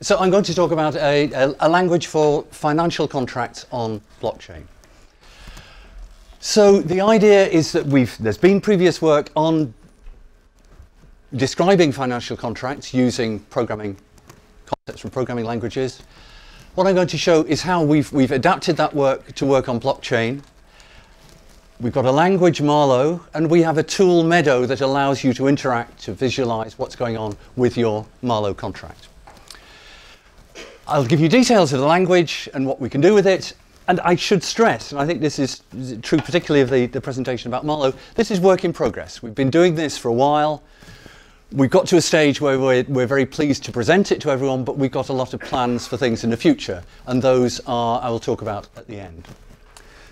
So I'm going to talk about a language for financial contracts on blockchain. So the idea is that there's been previous work on describing financial contracts using programming concepts from programming languages. What I'm going to show is how we've adapted that work to work on blockchain. We've got a language, Marlowe, and we have a tool, Meadow, that allows you to interact, to visualize what's going on with your Marlowe contract. I'll give you details of the language and what we can do with it. And I should stress, and I think this is true particularly of the presentation about Marlowe, this is work in progress. We've been doing this for a while. We've got to a stage where we're very pleased to present it to everyone, but we've got a lot of plans for things in the future. And those are, I will talk about at the end.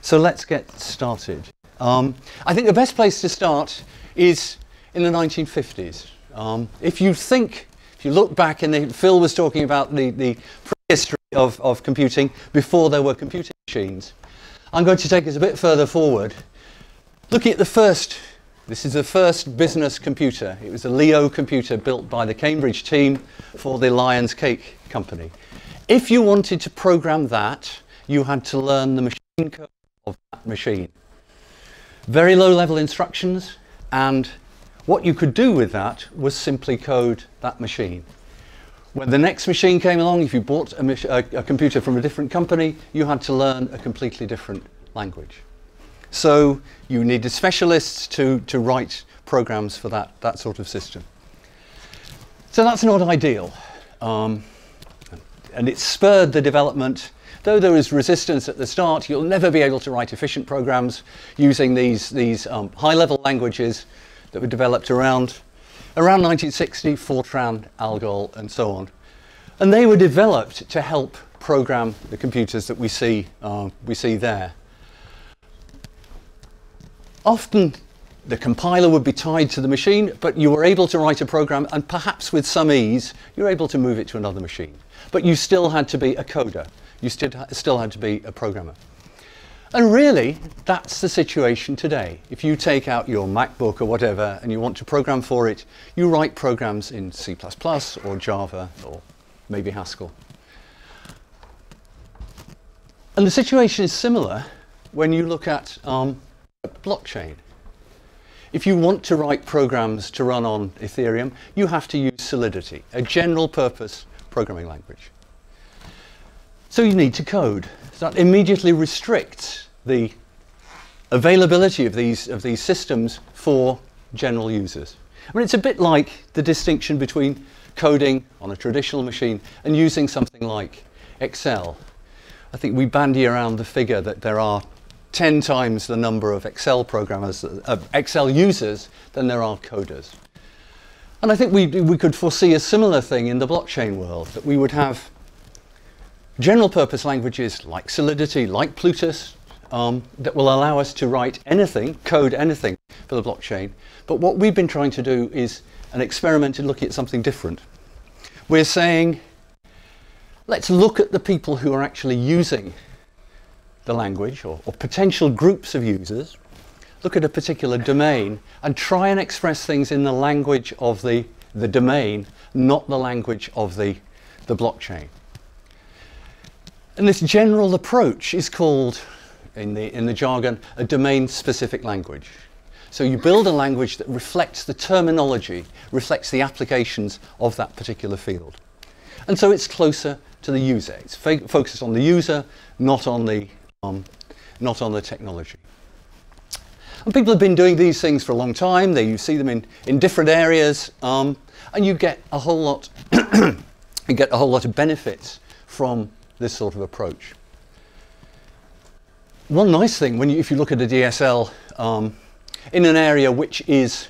So let's get started. I think the best place to start is in the 1950s. If you look back, and Phil was talking about the prehistory of computing before there were computing machines. I'm going to take us a bit further forward, looking at the first. This is the first business computer. It was a Leo computer built by the Cambridge team for the Lyons Cake Company. If you wanted to program that, you had to learn the machine code of that machine. Very low-level instructions, and what you could do with that was simply code that machine. When the next machine came along, if you bought a computer from a different company, you had to learn a completely different language. So you needed specialists to write programs for that sort of system. So that's not ideal. And it spurred the development. Though there was resistance at the start, you'll never be able to write efficient programs using these high-level languages that were developed around 1960, Fortran, Algol, and so on. And they were developed to help program the computers that we see there. Often the compiler would be tied to the machine, but you were able to write a program, and perhaps with some ease, you were able to move it to another machine. But you still had to be a coder. You still had to be a programmer. And really, that's the situation today. If you take out your MacBook or whatever and you want to program for it, you write programs in C++ or Java or maybe Haskell. And the situation is similar when you look at blockchain. If you want to write programs to run on Ethereum, you have to use Solidity, a general purpose programming language. So you need to code. So that immediately restricts the availability of these systems for general users. I mean, it's a bit like the distinction between coding on a traditional machine and using something like Excel. I think we bandy around the figure that there are 10 times the number of Excel users than there are coders. And I think we could foresee a similar thing in the blockchain world, that we would have general purpose languages like Solidity, like Plutus, that will allow us to write anything, code anything for the blockchain. But what we've been trying to do is an experiment in looking at something different. We're saying, let's look at the people who are actually using the language, or potential groups of users, look at a particular domain and try and express things in the language of the domain, not the language of the blockchain. And this general approach is called, in the jargon, a domain-specific language. So you build a language that reflects the terminology, reflects the applications of that particular field. And so it's closer to the user. It's focused on the user, not on the technology. And people have been doing these things for a long time. You see them in different areas, and you get a whole lot of benefits from this sort of approach. One nice thing, if you look at a DSL in an area which is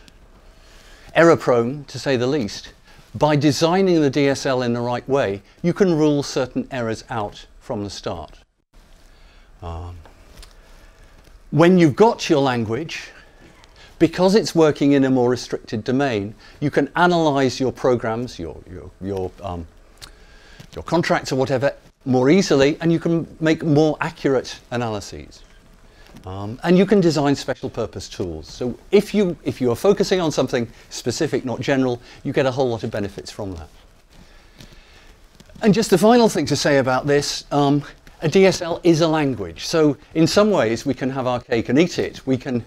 error-prone, to say the least, by designing the DSL in the right way, you can rule certain errors out from the start. When you've got your language, because it's working in a more restricted domain, you can analyze your programs, your contracts or whatever, more easily, and you can make more accurate analyses. And you can design special purpose tools. So if you are focusing on something specific, not general, you get a whole lot of benefits from that. And just the final thing to say about this, a DSL is a language. So in some ways we can have our cake and eat it. We can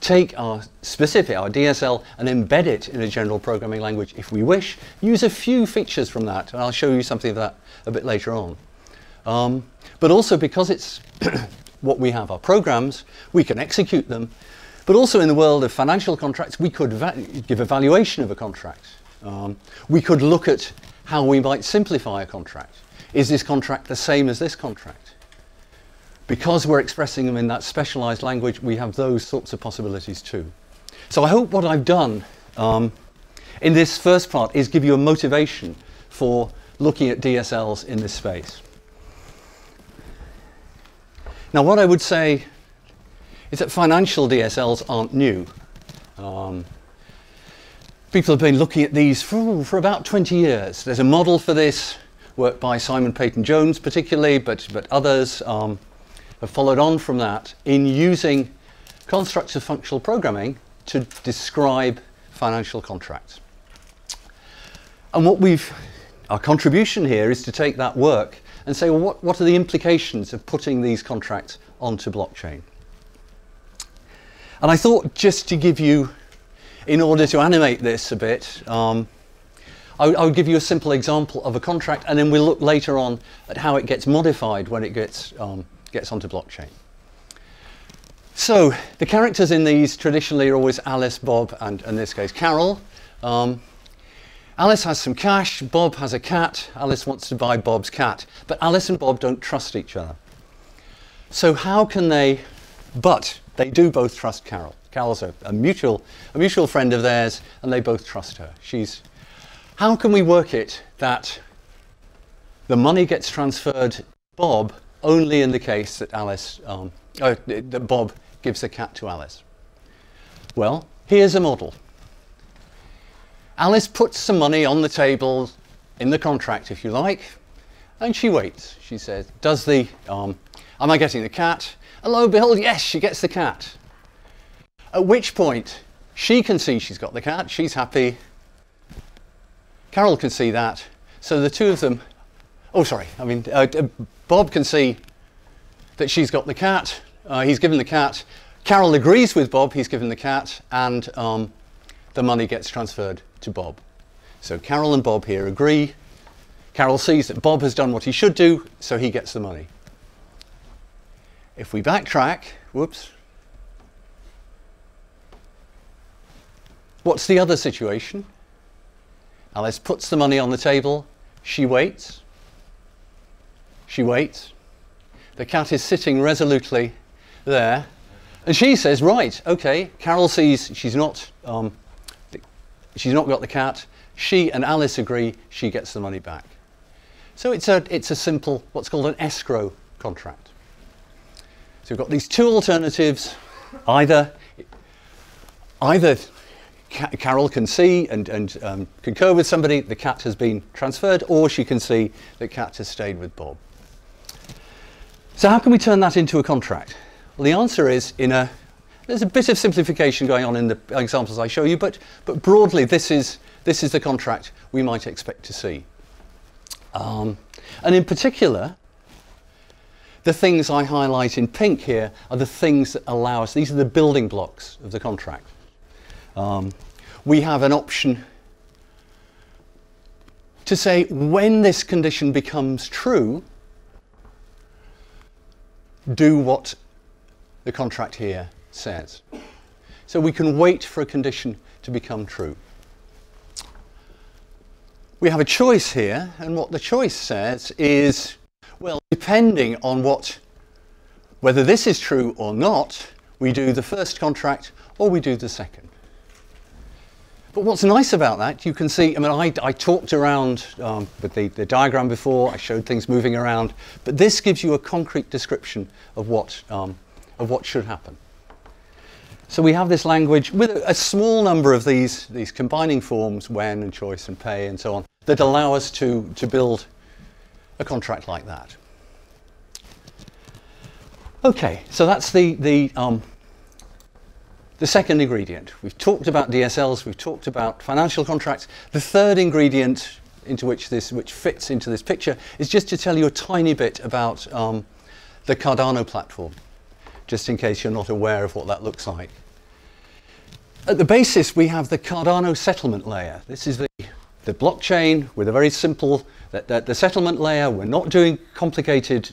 take our DSL, and embed it in a general programming language if we wish. Use a few features from that, and I'll show you something of that a bit later on. But also because it's what we have, our programs, we can execute them. But also in the world of financial contracts, we could give a valuation of a contract. We could look at how we might simplify a contract. Is this contract the same as this contract? Because we're expressing them in that specialized language, we have those sorts of possibilities too. So I hope what I've done in this first part is give you a motivation for looking at DSLs in this space. Now what I would say is that financial DSLs aren't new. People have been looking at these for about 20 years. There's a model for this, work by Simon Peyton Jones particularly, but others have followed on from that in using constructs of functional programming to describe financial contracts. And what our contribution here is to take that work and say, well, what are the implications of putting these contracts onto blockchain? And I thought just to give you, in order to animate this a bit, I would give you a simple example of a contract, and then we'll look later on at how it gets modified when it gets onto blockchain. So the characters in these traditionally are always Alice, Bob, and in this case Carol. Alice has some cash, Bob has a cat, Alice wants to buy Bob's cat, but Alice and Bob don't trust each other. So how can they, but they do both trust Carol. Carol's a mutual friend of theirs, and they both trust her. How can we work it that the money gets transferred to Bob only in the case that Bob gives the cat to Alice? Well, here's a model. Alice puts some money on the table in the contract, if you like, and she waits. She says, am I getting the cat? And lo and behold, yes, she gets the cat. At which point, she can see she's got the cat, she's happy. Carol can see that. So the two of them, Bob can see that she's got the cat, he's given the cat. Carol agrees with Bob, he's given the cat, and the money gets transferred to Bob. So Carol and Bob here agree. Carol sees that Bob has done what he should do, so he gets the money. If we backtrack, whoops. What's the other situation? Alice puts the money on the table. She waits. She waits. The cat is sitting resolutely there. And she says, right, OK. Carol sees she's not got the cat. She and Alice agree. She gets the money back. So it's a simple, what's called an escrow contract. So we've got these two alternatives. Either Carol can see and concur with somebody, the cat has been transferred, or she can see the cat has stayed with Bob. So how can we turn that into a contract? Well, the answer is, there's a bit of simplification going on in the examples I show you, but broadly this is the contract we might expect to see. And in particular, the things I highlight in pink here are the things that allow us, these are the building blocks of the contract. We have an option to say when this condition becomes true, do what the contract here says. So we can wait for a condition to become true. We have a choice here, and what the choice says is, well, depending on whether this is true or not, we do the first contract or we do the second. But what's nice about that, you can see, I talked around with the diagram before, I showed things moving around, but this gives you a concrete description of what should happen. So we have this language with a small number of these combining forms, when and choice and pay and so on, that allow us to build a contract like that. Okay, so that's the second ingredient. We've talked about DSLs, we've talked about financial contracts. The third ingredient into which fits into this picture is just to tell you a tiny bit about the Cardano platform, just in case you're not aware of what that looks like. At the basis, we have the Cardano settlement layer. This is the blockchain with a very simple, the settlement layer. We're not doing complicated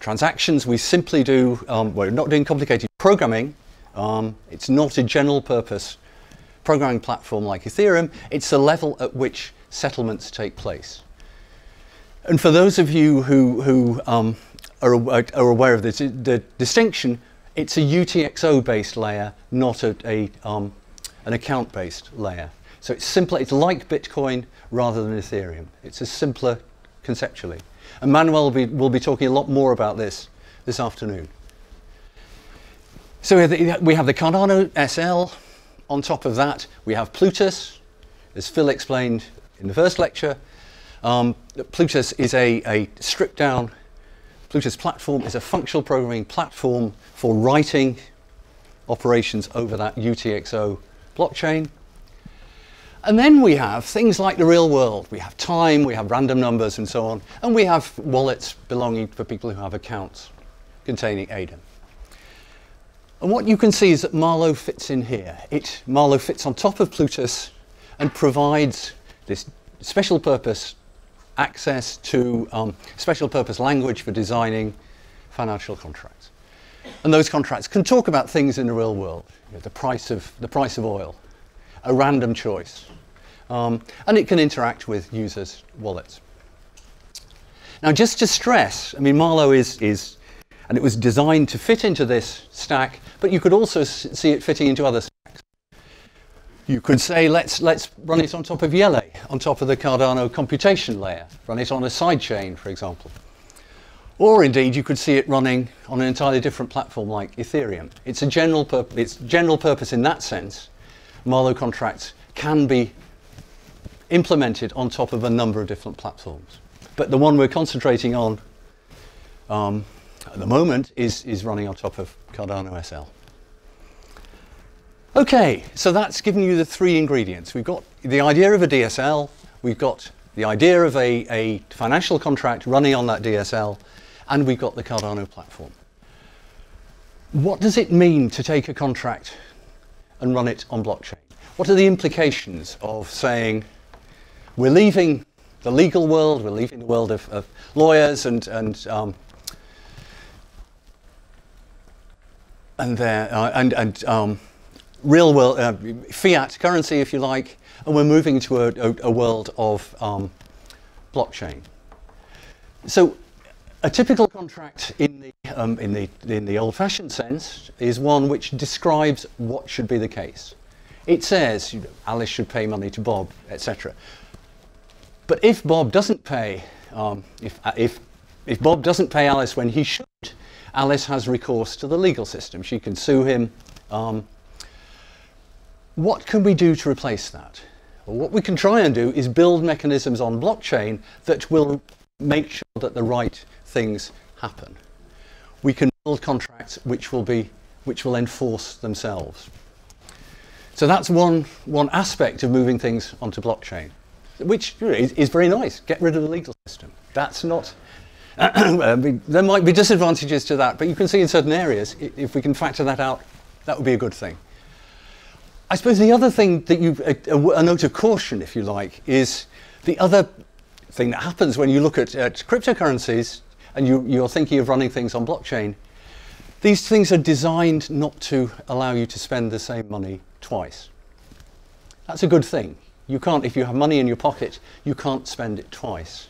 transactions. We simply do, we're not doing complicated programming. It's not a general purpose programming platform like Ethereum. It's the level at which settlements take place. And for those of you who are aware of this, the distinction, it's a UTXO-based layer, not an account-based layer. So it's simpler, it's like Bitcoin rather than Ethereum. It's a simpler conceptually. And Manuel will be talking a lot more about this afternoon. So we have the Cardano SL. On top of that, we have Plutus, as Phil explained in the first lecture. Plutus is a stripped-down Plutus platform, is a functional programming platform for writing operations over that UTXO blockchain. And then we have things like the real world. We have time, we have random numbers and so on, and we have wallets belonging for people who have accounts containing ADA. And what you can see is that Marlowe fits in here. Marlowe fits on top of Plutus and provides this special purpose access to special purpose language for designing financial contracts. And those contracts can talk about things in the real world, you know, the price of oil, a random choice, and it can interact with users' wallets. Now, just to stress, I mean, Marlowe and it was designed to fit into this stack, but you could also see it fitting into other stacks. You could say, let's run it on top of IELE, on top of the Cardano computation layer, run it on a sidechain, for example. Or indeed, you could see it running on an entirely different platform like Ethereum. It's general purpose in that sense. Marlowe contracts can be implemented on top of a number of different platforms. But the one we're concentrating on at the moment is running on top of Cardano SL. Okay, so that's given you the three ingredients. We've got the idea of a DSL, we've got the idea of a financial contract running on that DSL, and we've got the Cardano platform. What does it mean to take a contract and run it on blockchain? What are the implications of saying, we're leaving the legal world, we're leaving the world of lawyers and real world, fiat currency, if you like, and we're moving to a world of blockchain. So a typical contract in the old-fashioned sense is one which describes what should be the case. It says, you know, Alice should pay money to Bob, etc. But if Bob doesn't pay, if Bob doesn't pay Alice when he should, Alice has recourse to the legal system. She can sue him. What can we do to replace that? Well, what we can try and do is build mechanisms on blockchain that will make sure that the right things happen. We can build contracts which will enforce themselves. So that's one aspect of moving things onto blockchain, which is very nice. Get rid of the legal system. That's not. There might be disadvantages to that, but you can see in certain areas, if we can factor that out, that would be a good thing. I suppose the other thing that a note of caution, if you like, is the other thing that happens when you look at cryptocurrencies and you're thinking of running things on blockchain. These things are designed not to allow you to spend the same money twice. That's a good thing. You can't, if you have money in your pocket, you can't spend it twice.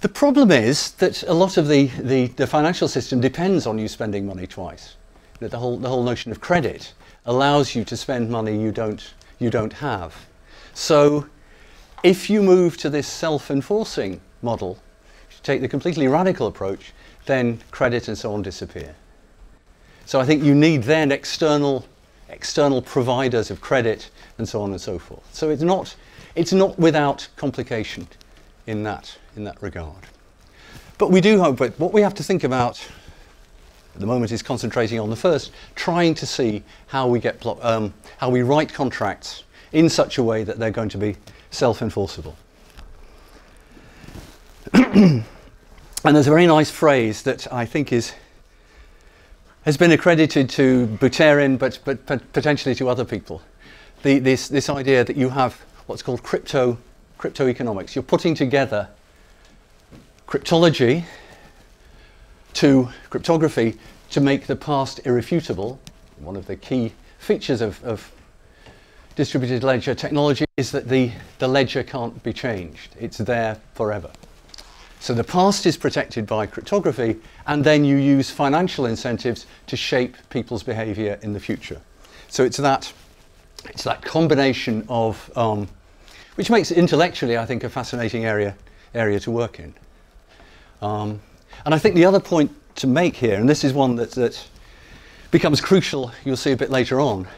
The problem is that a lot of the financial system depends on you spending money twice. That the whole notion of credit allows you to spend money you don't have. So if you move to this self-enforcing model, if you take the completely radical approach, then credit and so on disappear. So I think you need then external providers of credit and so on and so forth. So it's not without complication in that regard. But we do hope that what we have to think about at the moment is concentrating on the first, trying to see how we get how we write contracts in such a way that they're going to be self-enforceable. And there's a very nice phrase that I think has been accredited to Buterin, but potentially to other people. This idea that you have what's called crypto economics. You're putting together cryptology to cryptography to make the past irrefutable. One of the key features of distributed ledger technology is that the ledger can't be changed. It's there forever. So the past is protected by cryptography, and then you use financial incentives to shape people's behavior in the future. So it's that combination of, which makes it intellectually, I think, a fascinating area to work in. And I think the other point to make here, and this is one that becomes crucial, you'll see a bit later on,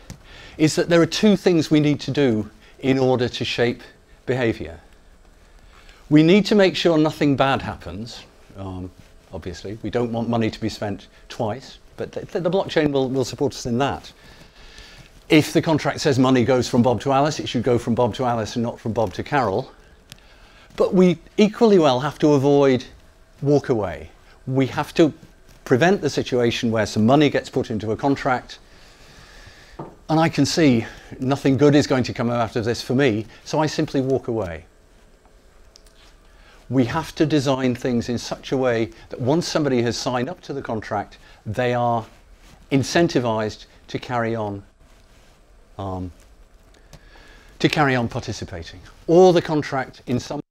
is that there are two things we need to do in order to shape behavior. We need to make sure nothing bad happens, obviously. We don't want money to be spent twice, but the blockchain will support us in that. If the contract says money goes from Bob to Alice, it should go from Bob to Alice and not from Bob to Carol. But we equally well have to avoid walk away. We have to prevent the situation where some money gets put into a contract, and I can see nothing good is going to come out of this for me, so I simply walk away. We have to design things in such a way that once somebody has signed up to the contract, they are incentivized to carry on participating. Or the contract in some way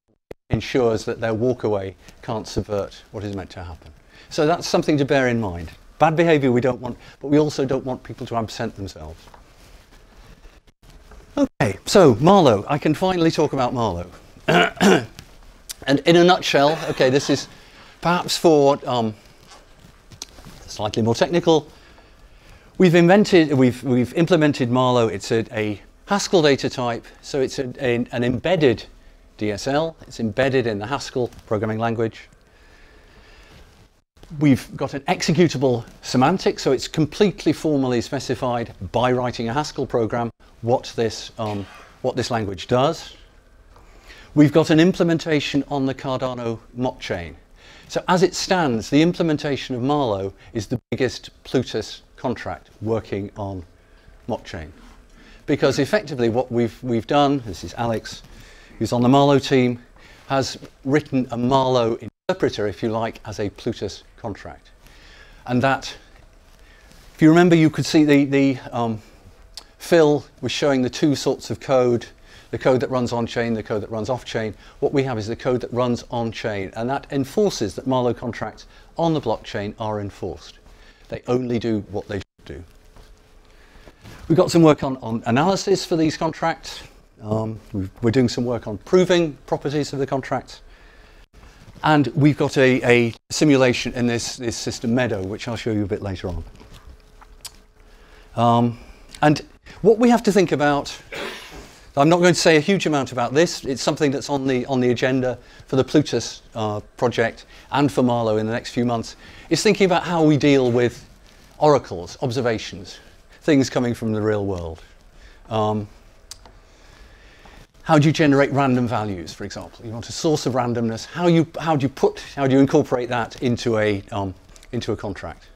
ensures that their walkaway can't subvert what is meant to happen. So that's something to bear in mind. Bad behavior we don't want, but we also don't want people to absent themselves. Okay, so Marlowe. I can finally talk about Marlowe. And in a nutshell, okay, this is perhaps for slightly more technical. We've implemented Marlowe. It's a Haskell data type, so it's an embedded DSL. It's embedded in the Haskell programming language. We've got an executable semantic, so it's completely formally specified by writing a Haskell program what this language does. We've got an implementation on the Cardano mock chain. So as it stands, the implementation of Marlowe is the biggest Plutus contract working on mock chain. Because effectively what we've done, this is Alex, who's on the Marlowe team, has written a Marlowe interpreter, if you like, as a Plutus contract. And that, if you remember, you could see Phil was showing the two sorts of code. The code that runs on-chain, the code that runs off-chain. What we have is the code that runs on-chain, and that enforces that Marlowe contracts on the blockchain are enforced. They only do what they should do. We've got some work on analysis for these contracts. We're doing some work on proving properties of the contracts. And we've got a simulation in this system, Meadow, which I'll show you a bit later on. And what we have to think about, I'm not going to say a huge amount about this. It's something that's on the agenda for the Plutus project and for Marlowe in the next few months. It's thinking about how we deal with oracles, observations, things coming from the real world. How do you generate random values, for example? You want a source of randomness. How do you incorporate that into a contract?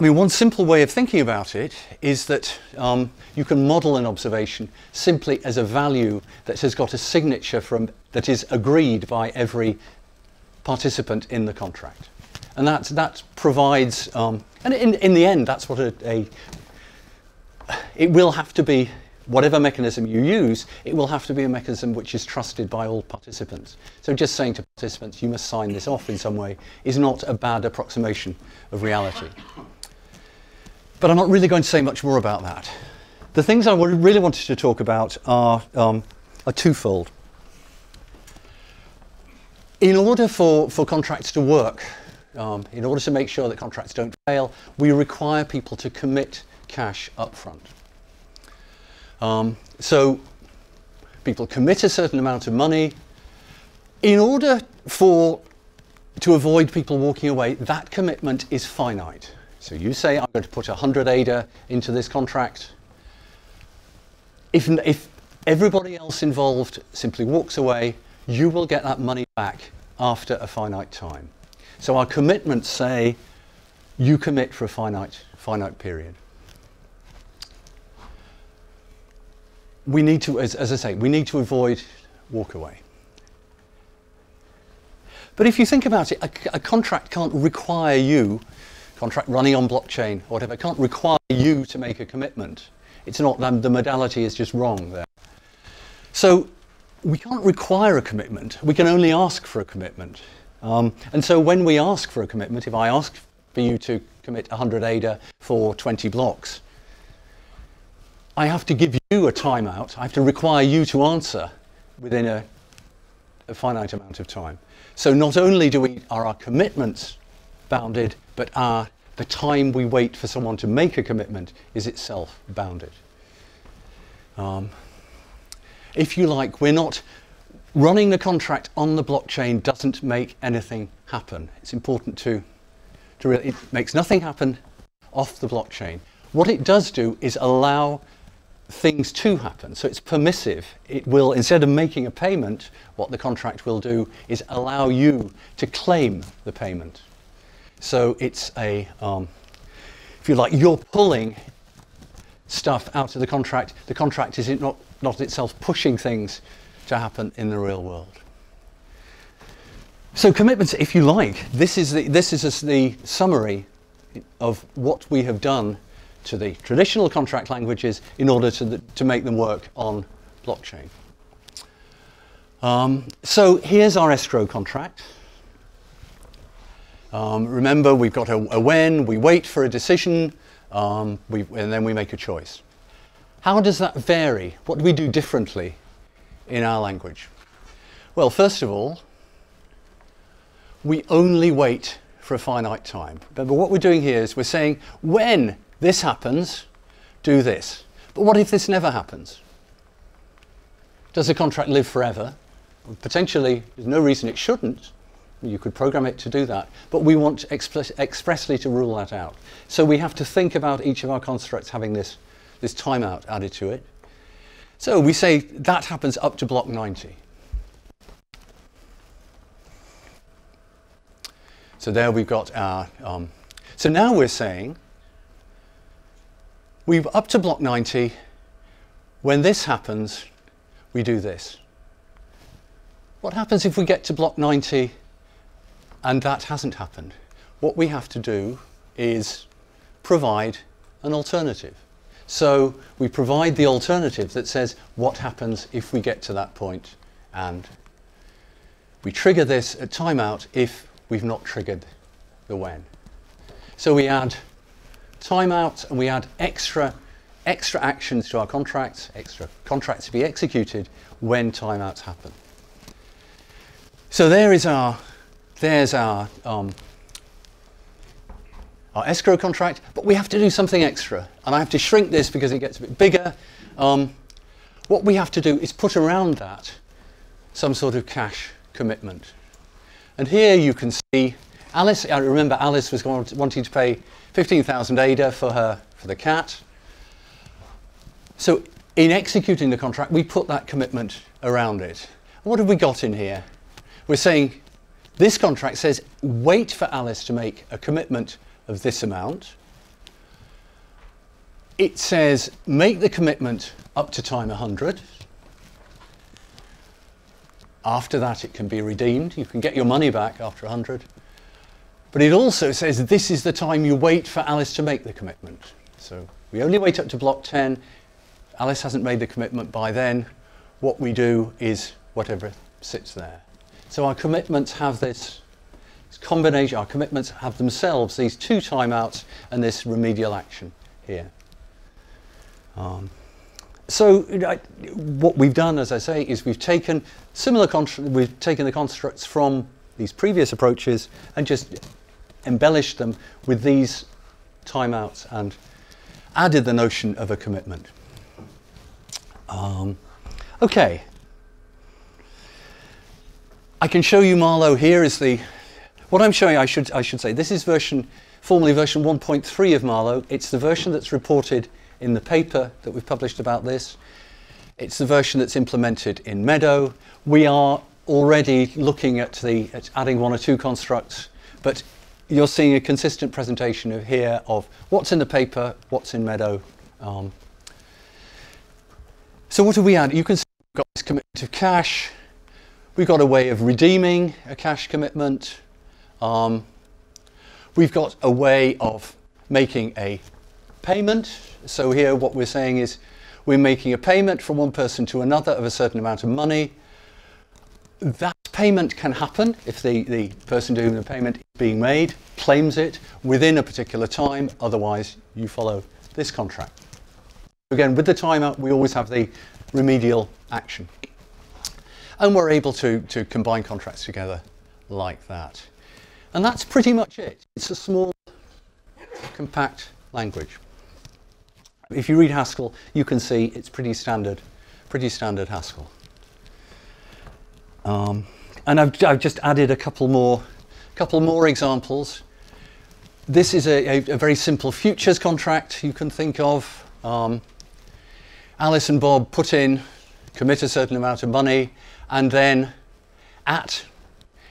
I mean, one simple way of thinking about it is that you can model an observation simply as a value that has got a signature that is agreed by every participant in the contract. And that provides, and in the end, that's what it will have to be, whatever mechanism you use, it will have to be a mechanism which is trusted by all participants. So just saying to participants, you must sign this off in some way, is not a bad approximation of reality. But I'm not really going to say much more about that. The things I really wanted to talk about are twofold. In order for contracts to work, in order to make sure that contracts don't fail, we require people to commit cash up front. So people commit a certain amount of money. In order for to avoid people walking away, that commitment is finite. So you say, I'm going to put 100 ADA into this contract. If everybody else involved simply walks away, you will get that money back after a finite time. So our commitments say, you commit for a finite period. We need to, as I say, we need to avoid walk away. But if you think about it, a contract can't require you, contract running on blockchain or whatever, can't require you to make a commitment. It's not, the modality is just wrong there. So we can't require a commitment. We can only ask for a commitment. And so when we ask for a commitment, if I ask for you to commit 100 ADA for 20 blocks, I have to give you a timeout. I have to require you to answer within a finite amount of time. So not only are our commitments bounded, but the time we wait for someone to make a commitment is itself bounded. If you like, we're not running the contract on the blockchain doesn't make anything happen. It's important to really, it makes nothing happen off the blockchain. What it does do is allow things to happen, so it's permissive. It will, instead of making a payment, what the contract will do is allow you to claim the payment. So it's a, if you like, you're pulling stuff out of the contract. The contract is not itself pushing things to happen in the real world. So commitments, if you like, this is the summary of what we have done to the traditional contract languages in order to make them work on blockchain. So here's our escrow contract. Remember, we've got a when, we wait for a decision, and then we make a choice. How does that vary? What do we do differently in our language? Well, first of all, we only wait for a finite time. Remember, what we're doing here is we're saying, when this happens, do this. But what if this never happens? Does the contract live forever? Potentially, there's no reason it shouldn't. You could program it to do that, but we want expressly to rule that out. So we have to think about each of our constructs having this timeout added to it. So we say that happens up to block 90. So there we've got our, so now we're saying, we've up to block 90, when this happens, we do this. What happens if we get to block 90 and that hasn't happened? What we have to do is provide an alternative. So we provide the alternative that says what happens if we get to that point, and we trigger this at timeout if we've not triggered the when. So we add timeouts, and we add extra actions to our contracts, extra contracts to be executed when timeouts happen. So there's our escrow contract, but we have to do something extra, and I have to shrink this because it gets a bit bigger. What we have to do is put around that some sort of cash commitment. And here you can see Alice. I remember Alice was wanting to pay 15,000 ADA for the cat. So in executing the contract, we put that commitment around it. What have we got in here? We're saying this contract says wait for Alice to make a commitment of this amount. It says make the commitment up to time 100. After that, it can be redeemed. You can get your money back after 100. But it also says this is the time you wait for Alice to make the commitment. So we only wait up to block 10. Alice hasn't made the commitment by then. What we do is whatever sits there. So our commitments have this combination. Our commitments have themselves these two timeouts and this remedial action here. So what we've done, as I say, is we've taken the constructs from these previous approaches and just embellished them with these timeouts and added the notion of a commitment. Okay. I can show you Marlowe. Here is the, What I'm showing, I should say, this is version, formerly version 1.3 of Marlowe. It's the version that's reported in the paper that we've published about this. It's the version that's implemented in Meadow. We are already looking at adding one or two constructs, but you're seeing a consistent presentation of here of what's in the paper, what's in Meadow. So what do we add? You can see we've got this commitment to cash. We've got a way of redeeming a cash commitment. We've got a way of making a payment. So here what we're saying is we're making a payment from one person to another of a certain amount of money. That payment can happen if the person to whom the payment is being made claims it within a particular time. Otherwise, you follow this contract. Again, with the timeout, we always have the remedial action. And we're able to combine contracts together like that. And that's pretty much it. It's a small, compact language. If you read Haskell, you can see it's pretty standard Haskell. And I've just added a couple more examples. This is a very simple futures contract you can think of. Alice and Bob put in, commit a certain amount of money, and then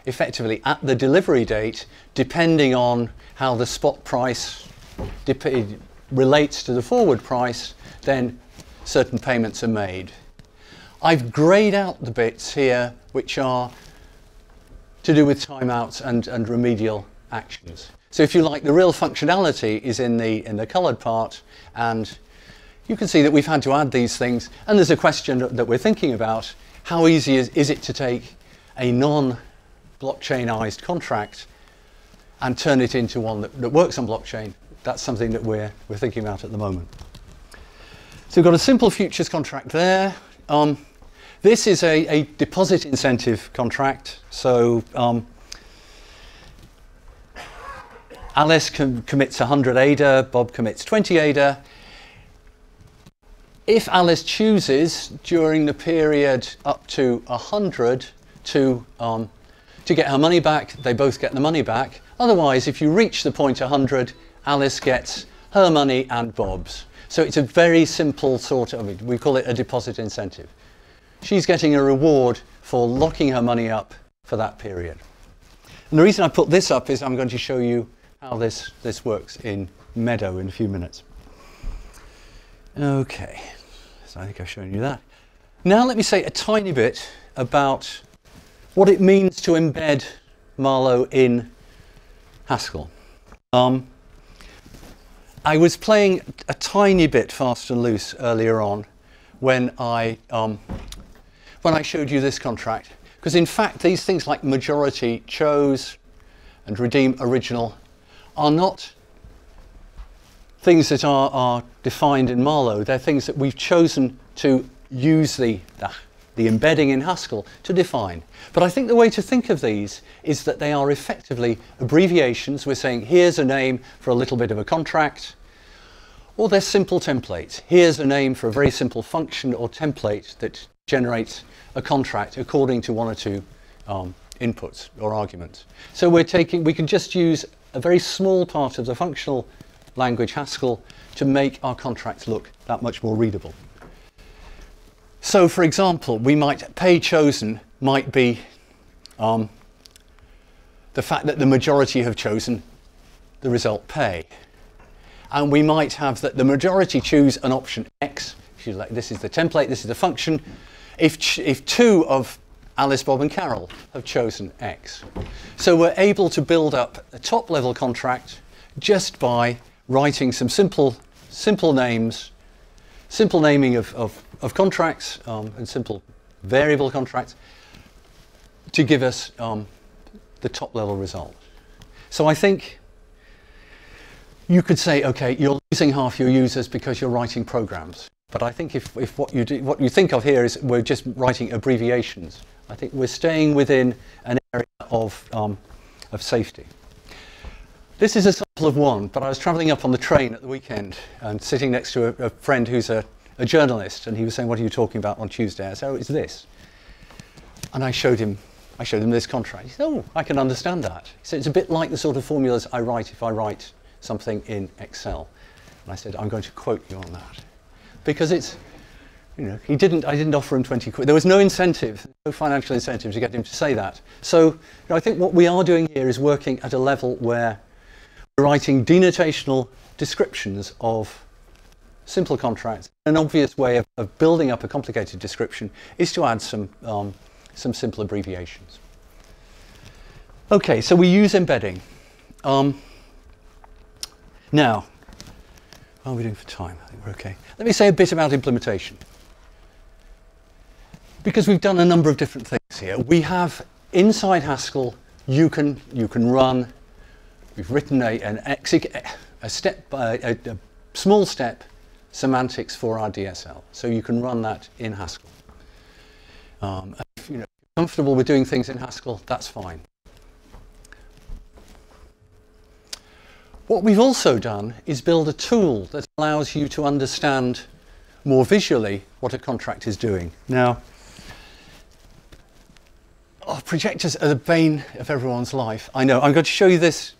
effectively at the delivery date, depending on how the spot price relates to the forward price, then certain payments are made. I've greyed out the bits here which are to do with timeouts and remedial actions. So if you like, the real functionality is in the coloured part, and you can see that we've had to add these things, and there's a question that we're thinking about. How easy is it to take a non-blockchainized contract and turn it into one that works on blockchain? That's something that we're thinking about at the moment. So we've got a simple futures contract there. This is a deposit incentive contract. So Alice commits 100 ADA, Bob commits 20 ADA. If Alice chooses during the period up to 100 to get her money back, they both get the money back. Otherwise, if you reach the point 100, Alice gets her money and Bob's. So it's a very simple sort of, we call it a deposit incentive. She's getting a reward for locking her money up for that period. And the reason I put this up is I'm going to show you how this works in Meadow in a few minutes. Okay, so I think I've shown you that. Now let me say a tiny bit about what it means to embed Marlowe in Haskell. I was playing a tiny bit fast and loose earlier on when I showed you this contract, because in fact these things like majority chose and redeem original are not things that are defined in Marlowe. They're things that we've chosen to use the embedding in Haskell to define. But I think the way to think of these is that they are effectively abbreviations. We're saying here's a name for a little bit of a contract, or they're simple templates. Here's a name for a very simple function or template that generates a contract according to one or two inputs or arguments. So we can just use a very small part of the functional language Haskell to make our contracts look that much more readable. So, for example, we might, pay chosen might be the fact that the majority have chosen the result pay. And we might have that the majority choose an option X. If you like, this is the template, this is the function. If two of Alice, Bob and Carol have chosen X. So we're able to build up a top-level contract just by writing some simple names, simple naming of contracts and simple variable contracts to give us the top level result. So I think you could say, okay, you're losing half your users because you're writing programs. But I think if what you think of here is we're just writing abbreviations, I think we're staying within an area of safety. This is a sample of one, but I was travelling up on the train at the weekend and sitting next to a friend who's a journalist, and he was saying, what are you talking about on Tuesday? I said, oh, it's this. And I showed him, I I showed him this contract. He said, oh, I can understand that. He said, it's a bit like the sort of formulas I write if I write something in Excel. And I said, I'm going to quote you on that. Because it's, you know, I didn't offer him 20 quid. There was no incentive, no financial incentive to get him to say that. So you know, I think what we are doing here is working at a level where we're writing denotational descriptions of simple contracts. An obvious way of building up a complicated description is to add some simple abbreviations. Okay, so we use embedding. Now, how are we doing for time? I think we're okay. Let me say a bit about implementation. Because we've done a number of different things here. We have, inside Haskell, you can run, we've written a small step semantics for our DSL. So you can run that in Haskell. If you're comfortable with doing things in Haskell, that's fine. What we've also done is build a tool that allows you to understand more visually what a contract is doing. Now, projectors are the bane of everyone's life. I know, I'm going to show you this.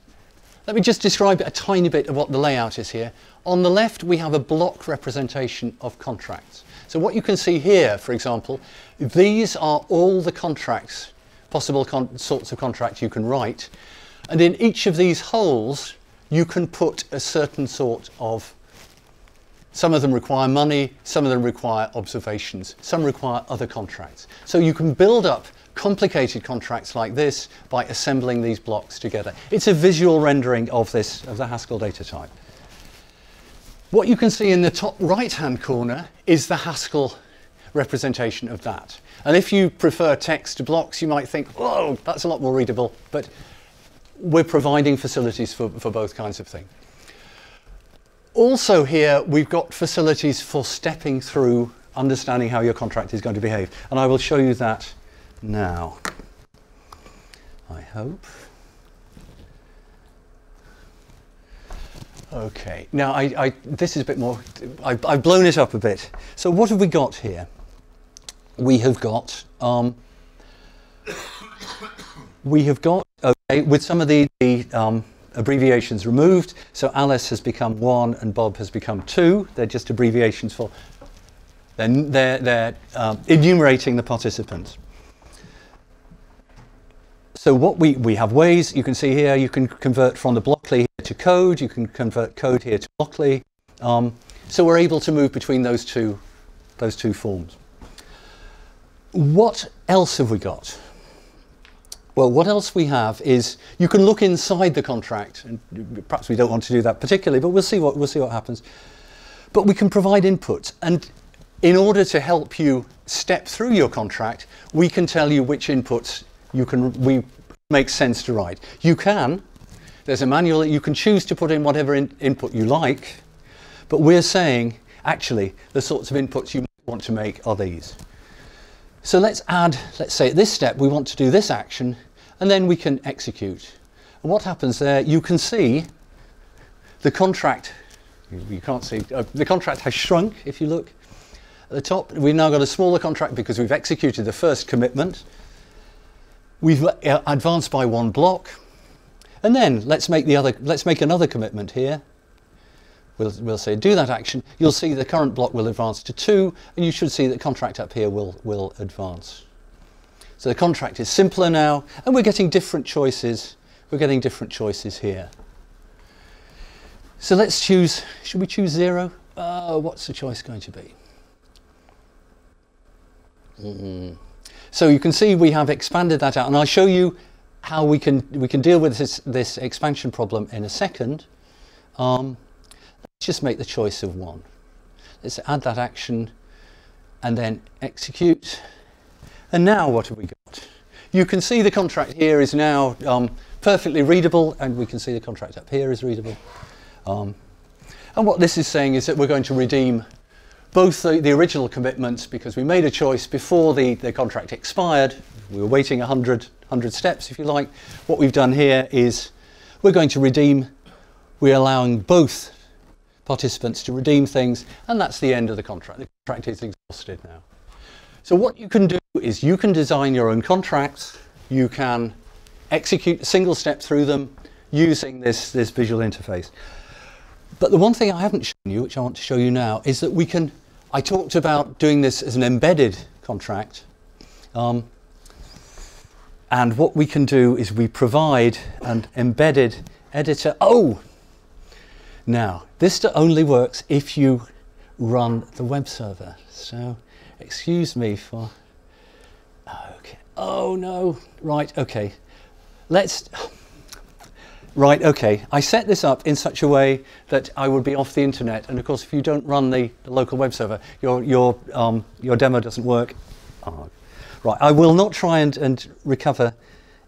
Let me just describe a tiny bit of what the layout is here. On the left, we have a block representation of contracts. So what you can see here, for example, these are all the contracts, possible sorts of contracts you can write. And in each of these holes, you can put a certain sort of, some of them require money, some of them require observations, some require other contracts. So you can build up complicated contracts like this by assembling these blocks together. It's a visual rendering of this, of the Haskell data type. What you can see in the top right-hand corner is the Haskell representation of that. And if you prefer text to blocks, you might think, oh, that's a lot more readable, but we're providing facilities for both kinds of things. Also here, we've got facilities for stepping through, understanding how your contract is going to behave. And I will show you that now, I hope. Okay, now this is a bit more, I've blown it up a bit. So what have we got here? We have got, okay, with some of the abbreviations removed, so Alice has become one and Bob has become two. They're just abbreviations for, they're enumerating the participants. So what we have ways, you can see here, you can convert from the Blockly here to code, you can convert code here to Blockly. So we're able to move between those two forms. What else have we got? Well, what else we have is you can look inside the contract, and perhaps we don't want to do that particularly, but we'll see what happens. But we can provide inputs, and in order to help you step through your contract, we can tell you which inputs we make sense to write. You can, there's a manual that you can choose to put in whatever input you like, but we're saying actually the sorts of inputs you want to make are these. So let's add, let's say at this step, we want to do this action, and then we can execute. And what happens there, you can see the contract, you can't see, the contract has shrunk if you look. At the top, we've now got a smaller contract because we've executed the first commitment. We've advanced by one block. And then let's make another commitment here. We'll say do that action. You'll see the current block will advance to two, and you should see the contract up here will advance. So the contract is simpler now, and we're getting different choices. We're getting different choices here. So let's choose, should we choose zero? What's the choice going to be? So you can see we have expanded that out, and I'll show you how we can deal with this expansion problem in a second. Let's just make the choice of one. Let's add that action and then execute. And now what have we got? You can see the contract here is now perfectly readable, and we can see the contract up here is readable. And what this is saying is that we're going to redeem both the original commitments, because we made a choice before the contract expired. We were waiting 100 steps, if you like. What we've done here is we're going to redeem. We're allowing both participants to redeem things, and that's the end of the contract. The contract is exhausted now. So what you can do is you can design your own contracts. you can execute a single step through them using this visual interface. But the one thing I haven't shown you, which I want to show you now, is that we can, I talked about doing this as an embedded contract. And what we can do is we provide an embedded editor. Oh, now this only works if you run the web server. So excuse me for, okay. Oh no, right, okay. Let's, right, okay. I set this up in such a way that I would be off the internet. And of course, if you don't run the local web server, your demo doesn't work. Oh. Right, I will not try and recover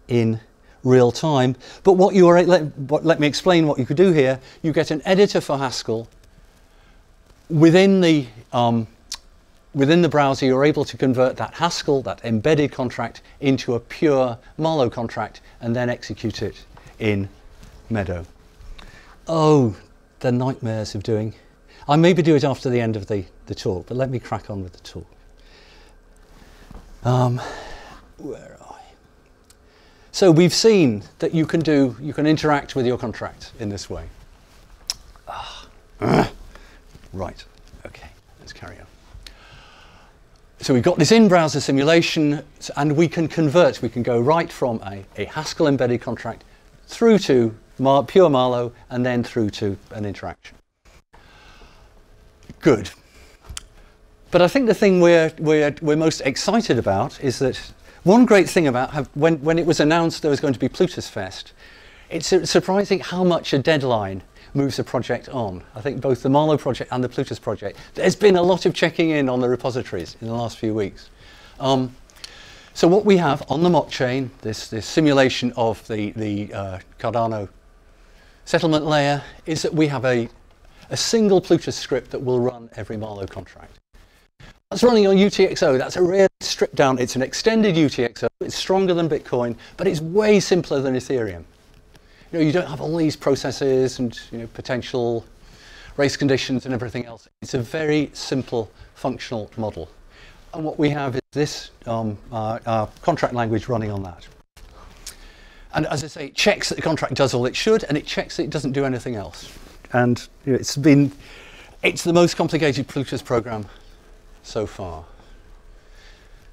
in real time, but what you are, let me explain what you could do here. You get an editor for Haskell. Within the browser, you're able to convert that Haskell, that embedded contract, into a pure Marlowe contract and then execute it in Meadow. Oh, the nightmares of doing. I maybe do it after the end of the talk, but let me crack on with the talk. Where are I? So we've seen that you can interact with your contract in this way. Right, okay, let's carry on. So we've got this in-browser simulation, and we can convert, we can go right from a Haskell embedded contract through to pure Marlowe, and then through to an interaction. Good. But I think the thing we're most excited about is that one great thing about when it was announced there was going to be Plutus Fest, it's surprising how much a deadline moves a project on. I think both the Marlowe project and the Plutus project, there's been a lot of checking in on the repositories in the last few weeks. So what we have on the mock chain, this simulation of the Cardano settlement layer, is that we have a single Plutus script that will run every Marlowe contract. That's running on UTXO. That's a real stripped down. It's an extended UTXO. It's stronger than Bitcoin, but it's way simpler than Ethereum. You know, you don't have all these processes and potential race conditions and everything else. It's a very simple functional model. And what we have is this our contract language running on that. And as I say, it checks that the contract does all it should, and it checks that it doesn't do anything else. And it's the most complicated Plutus program so far,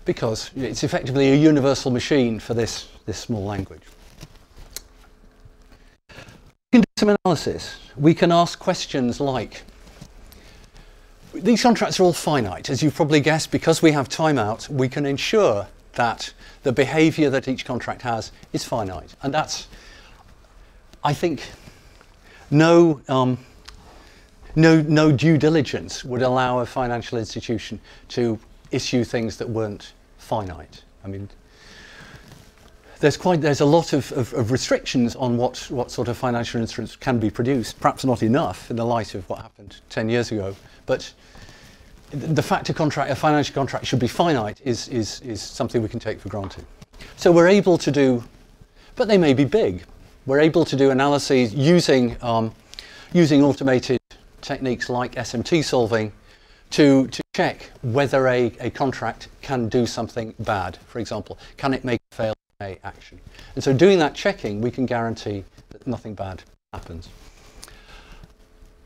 because it's effectively a universal machine for this small language. We can do some analysis. We can ask questions like, these contracts are all finite, as you've probably guessed, because we have timeout, we can ensure that the behavior that each contract has is finite. And that's, I think, no due diligence would allow a financial institution to issue things that weren't finite. I mean, there's a lot of restrictions on what sort of financial instruments can be produced, perhaps not enough in the light of what happened 10 years ago, but the fact a financial contract should be finite is something we can take for granted. So we're able to do, but they may be big, we're able to do analyses using automated techniques like SMT solving to check whether a contract can do something bad. For example, can it make a fail action? And so doing that checking, we can guarantee that nothing bad happens.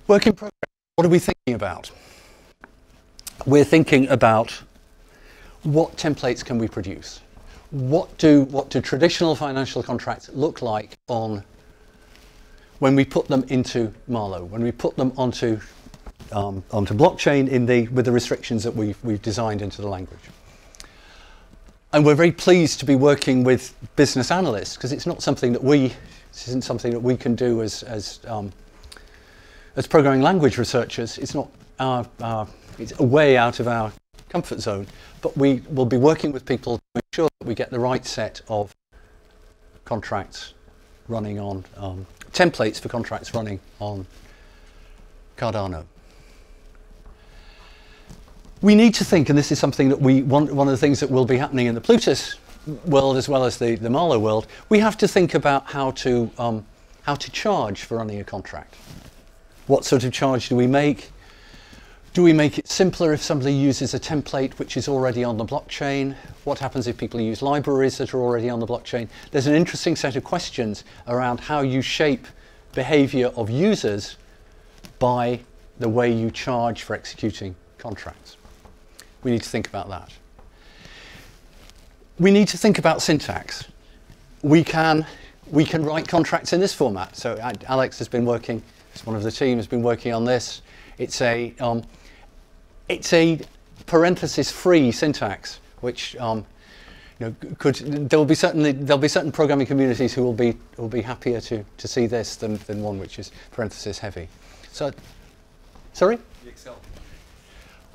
Work in progress. What are we thinking about? We're thinking about what templates can we produce? What do traditional financial contracts look like on when we put them into Marlowe, when we put them onto blockchain with the restrictions that we've designed into the language. And we're very pleased to be working with business analysts, because it's not something that this isn't something that we can do as programming language researchers. It's not it's a way out of our comfort zone, but we will be working with people to make sure that we get the right set of contracts running on templates for contracts running on Cardano. We need to think, and this is something that one of the things that will be happening in the Plutus world as well as the Marlowe world, we have to think about how to charge for running a contract. What sort of charge do we make? Do we make it simpler if somebody uses a template which is already on the blockchain? What happens if people use libraries that are already on the blockchain? There's an interesting set of questions around how you shape behavior of users by the way you charge for executing contracts. We need to think about that. We need to think about syntax. We can write contracts in this format. So Alex has been working, as one of the team, has been working on this. It's a parenthesis-free syntax, which there'll be certain programming communities who will be happier to see this than one which is parenthesis heavy. So, sorry. The Excel.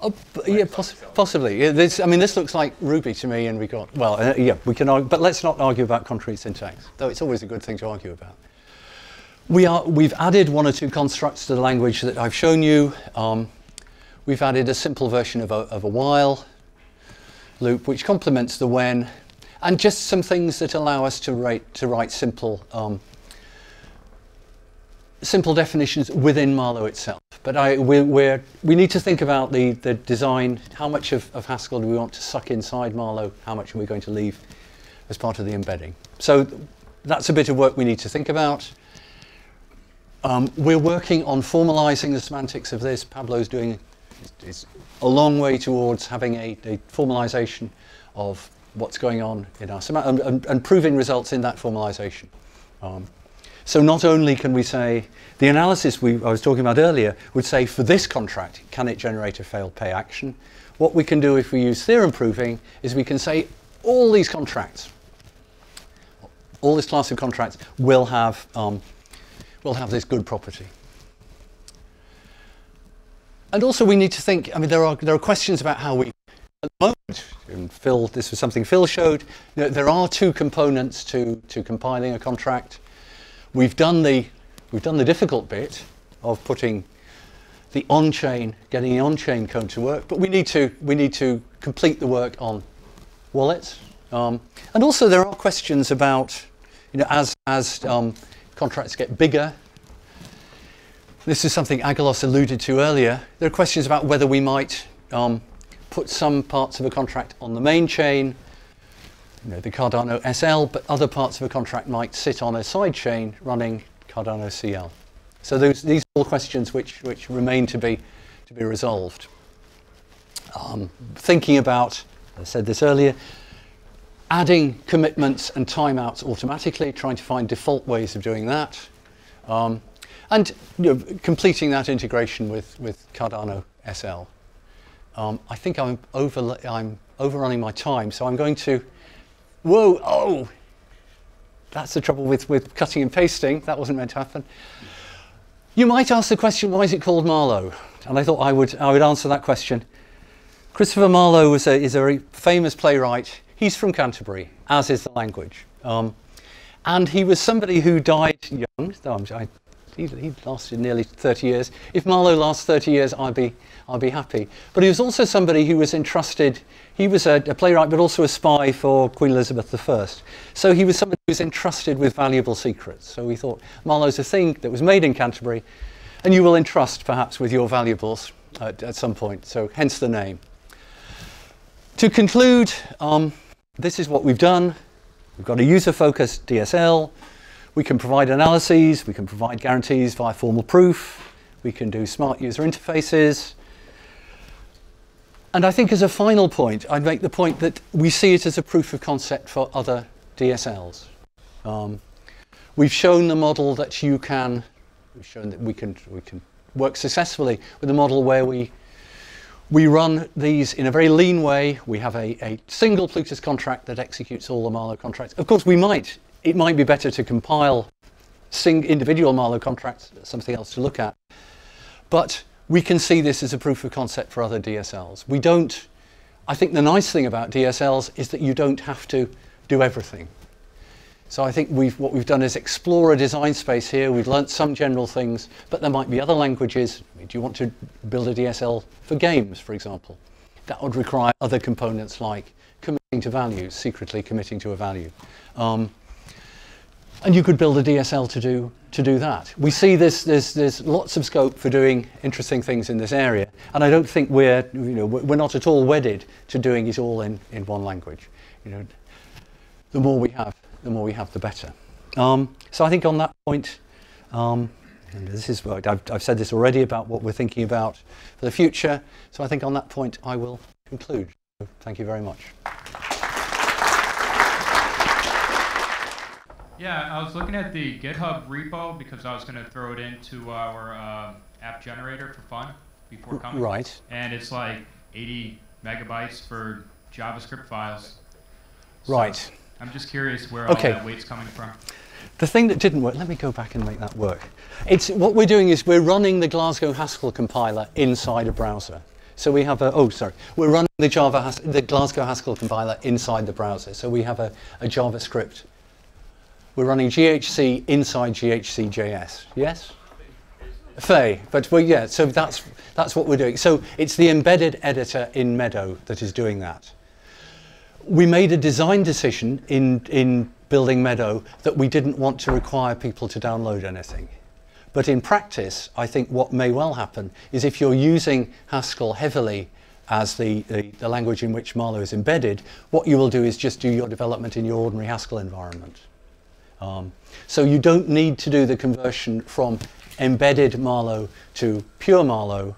Oh, yeah, possibly. Yeah, this, I mean, this looks like Ruby to me, and we got well. Yeah, we can argue, but let's not argue about contrary syntax, though it's always a good thing to argue about. We've added one or two constructs to the language that I've shown you. We've added a simple version of a while loop, which complements the when, and just some things that allow us to write simple definitions within Marlowe itself. But we need to think about the design. How much of Haskell do we want to suck inside Marlowe? How much are we going to leave as part of the embedding? So that's a bit of work we need to think about. We're working on formalizing the semantics of this. Pablo's doing is a long way towards having a formalization of what's going on in our semantics and proving results in that formalization. So not only can we say, the analysis I was talking about earlier would say for this contract, can it generate a failed pay action? What we can do if we use theorem proving is we can say all these contracts, all this class of contracts will have this good property. And also we need to think, I mean, there are questions about how we, at the moment, and Phil, this was something Phil showed, you know, there are two components to compiling a contract. We've done the difficult bit of putting the on-chain, getting the on-chain code to work, but we need to complete the work on wallets. And also there are questions about, you know, as contracts get bigger. This is something Agalos alluded to earlier. There are questions about whether we might put some parts of a contract on the main chain, you know, the Cardano SL, but other parts of a contract might sit on a side chain running Cardano CL. So these are all questions which remain to be resolved. Thinking about, I said this earlier, adding commitments and timeouts automatically, trying to find default ways of doing that, and you know, completing that integration with Cardano SL. I think I'm overrunning my time, so I'm going to. Whoa! Oh, that's the trouble with cutting and pasting. That wasn't meant to happen. You might ask the question, why is it called Marlowe? And I thought I would answer that question. Christopher Marlowe is a very famous playwright. He's from Canterbury, as is the language. And he was somebody who died young. He lasted nearly 30 years. If Marlowe lasts 30 years, I'll be happy. But he was also somebody who was entrusted. He was a playwright, but also a spy for Queen Elizabeth I. So he was somebody who was entrusted with valuable secrets. So we thought Marlowe's a thing that was made in Canterbury, and you will entrust perhaps with your valuables at some point. So hence the name. To conclude, this is what we've done. We've got a user-focused DSL. We can provide analyses. We can provide guarantees via formal proof. We can do smart user interfaces. And I think as a final point, I'd make the point that we see it as a proof of concept for other DSLs. We've shown the model that you can, we've shown that we can work successfully with a model where we run these in a very lean way. We have a single Plutus contract that executes all the Marlowe contracts. Of course, it might be better to compile individual Marlowe contracts. That's something else to look at. But we can see this as a proof of concept for other DSLs. I think the nice thing about DSLs is that you don't have to do everything. So I think what we've done is explore a design space here. We've learnt some general things, but there might be other languages. I mean, do you want to build a DSL for games, for example? That would require other components like committing to values, secretly committing to a value. And you could build a DSL to do that. We see there's lots of scope for doing interesting things in this area, and I don't think we're not at all wedded to doing it all in one language. You know, the more we have, the better. So I think on that point, and this is what I've said this already about what we're thinking about for the future. So I think on that point I will conclude. So thank you very much. Yeah, I was looking at the GitHub repo because I was going to throw it into our app generator for fun before coming. Right. And it's like 80 megabytes for JavaScript files. Right. So I'm just curious where all that weight's coming from. The thing that didn't work, let me go back and make that work. It's, what we're doing is we're running the Glasgow Haskell compiler inside a browser. So we have a, oh, sorry, we're running the Glasgow Haskell compiler inside the browser. So we have a JavaScript. We're running GHC inside GHC.js. Yes? Fay. But, well, yeah, so that's what we're doing. So it's the embedded editor in Meadow that is doing that. We made a design decision in building Meadow that we didn't want to require people to download anything. But in practice, I think what may well happen is if you're using Haskell heavily as the language in which Marlowe is embedded, what you will do is just do your development in your ordinary Haskell environment. So you don't need to do the conversion from embedded Marlowe to pure Marlowe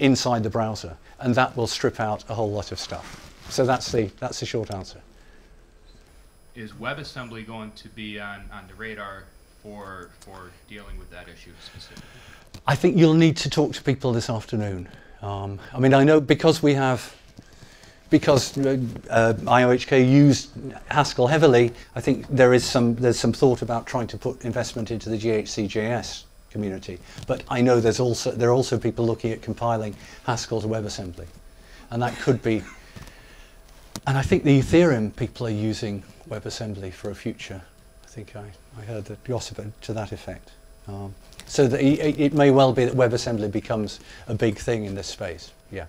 inside the browser, and that will strip out a whole lot of stuff. So that's the short answer. Is WebAssembly going to be on the radar for dealing with that issue specifically? I think you'll need to talk to people this afternoon. I mean, I know because we have. Because IOHK used Haskell heavily, I think there's some thought about trying to put investment into the GHC.js community. But I know there are also people looking at compiling Haskell to WebAssembly, and that could be. And I think the Ethereum people are using WebAssembly for a future. I think I heard that gossip to that effect. So that it may well be that WebAssembly becomes a big thing in this space. Yeah.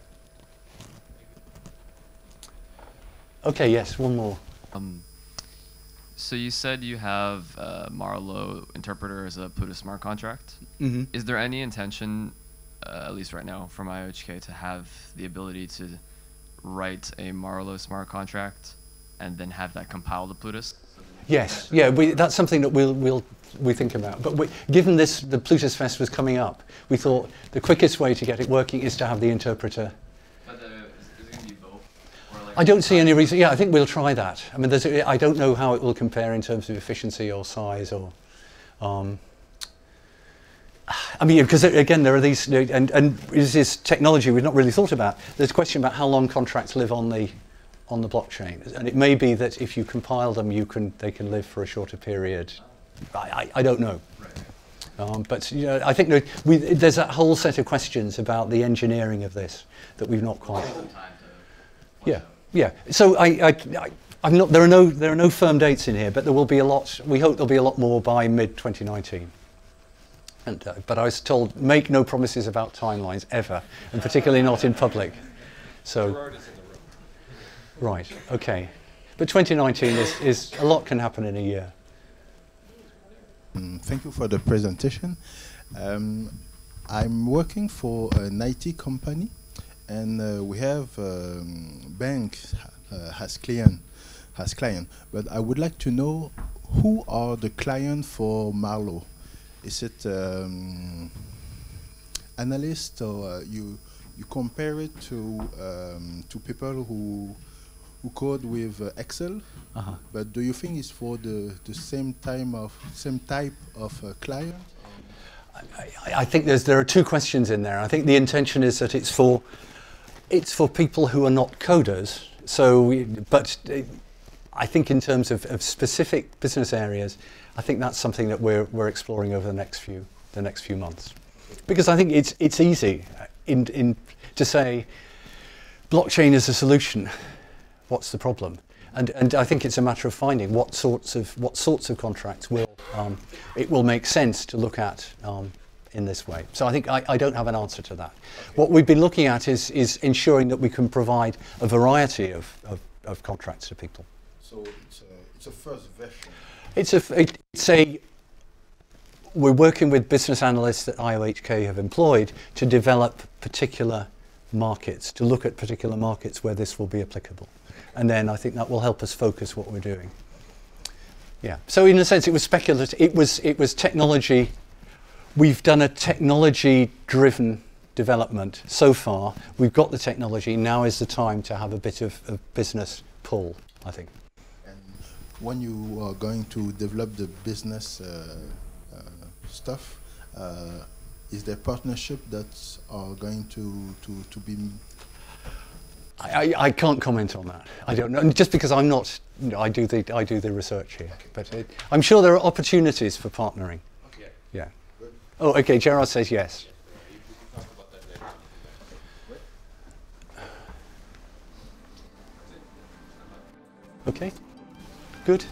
Okay, yes, one more. So you said you have Marlowe interpreter as a Plutus smart contract. Mm-hmm. Is there any intention, at least right now, from IOHK to have the ability to write a Marlowe smart contract and then have that compile to Plutus? Yes, yeah, that's something that we think about. But given this, the Plutus Fest was coming up, we thought the quickest way to get it working is to have the interpreter. I don't see any reason. Yeah, I think we'll try that. I mean, I don't know how it will compare in terms of efficiency or size or. I mean, because again, there are these, and is this technology we've not really thought about. There's a question about how long contracts live on the blockchain, and it may be that if you compile them, they can live for a shorter period. I don't know. But you know, I think there's that whole set of questions about the engineering of this that we've not quite. Yeah. Yeah, so I'm not. There are no firm dates in here, but there will be a lot. We hope there'll be a lot more by mid-2019. And but I was told make no promises about timelines ever, and particularly not in public. So. Gerard is in the room. Right. Okay. But 2019 is a lot can happen in a year. Thank you for the presentation. I'm working for an IT company. And we have bank has client, but I would like to know who are the client for Marlowe. Is it analyst, or you compare it to people who code with Excel? Uh-huh. But do you think it's for the same type of client? I think there are two questions in there. I think the intention is that it's for people who are not coders. So, but I think in terms of specific business areas, I think that's something that we're exploring over the next few months, because I think it's easy in to say blockchain is a solution. What's the problem? And I think it's a matter of finding what sorts of contracts it will make sense to look at in this way. So I think I don't have an answer to that. Okay. What we've been looking at is ensuring that we can provide a variety of contracts to people. So it's a first version. We're working with business analysts that IOHK have employed to develop particular markets, to look at particular markets where this will be applicable. And then I think that will help us focus what we're doing. Yeah, so in a sense it was speculative, it was technology. We've done a technology-driven development so far. We've got the technology, now is the time to have a bit of business pull, I think. And when you are going to develop the business stuff, is there partnership that are going to be? I can't comment on that. I don't know, and just because I'm not, you know, I do the research here, okay. But I'm sure there are opportunities for partnering. Okay. Yeah. Good. Oh, okay. Gerard says yes. Yes. Okay. Good.